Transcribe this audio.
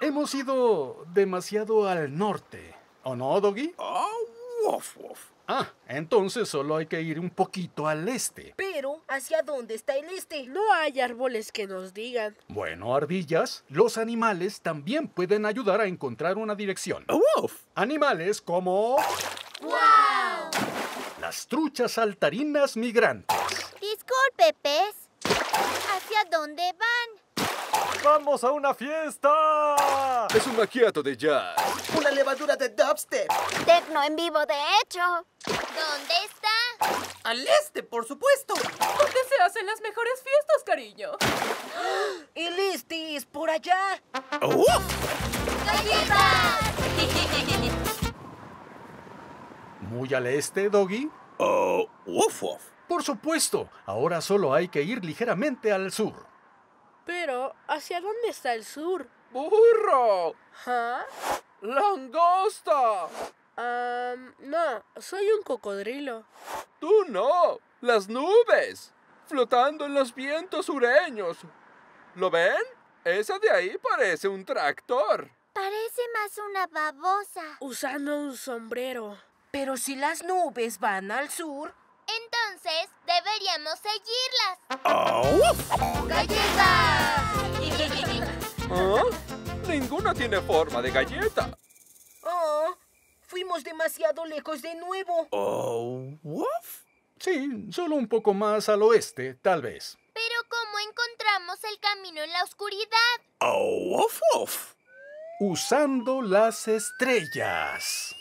Hemos ido demasiado al norte, ¿o no, Doggy? Ah, entonces solo hay que ir un poquito al este. Pero, ¿hacia dónde está el este? No hay árboles que nos digan. Bueno, ardillas, los animales también pueden ayudar a encontrar una dirección. Animales como... ¡Wow! Las truchas saltarinas migrantes. Disculpe, pez. ¿Hacia dónde van? ¡Vamos a una fiesta! Es un macchiato de jazz. ¡Una levadura de dubstep! ¡Tecno en vivo, de hecho! ¿Dónde está? ¡Al este, por supuesto! ¿Dónde se hacen las mejores fiestas, cariño? ¡El este es por allá! ¡Galletas! ¿Muy al este, Doggy? Por supuesto. Ahora solo hay que ir ligeramente al sur. Pero, ¿hacia dónde está el sur? ¡Burro! ¡Langosta! No, soy un cocodrilo. ¡Tú no! ¡Las nubes! Flotando en los vientos sureños. ¿Lo ven? Esa de ahí parece un tractor. Parece más una babosa. Usando un sombrero. Pero si las nubes van al sur... Entonces, deberíamos seguirlas. ¡Galletas! ¿Ah? Ninguna tiene forma de galleta. Fuimos demasiado lejos de nuevo. Sí, solo un poco más al oeste, tal vez. Pero ¿cómo encontramos el camino en la oscuridad? Usando las estrellas.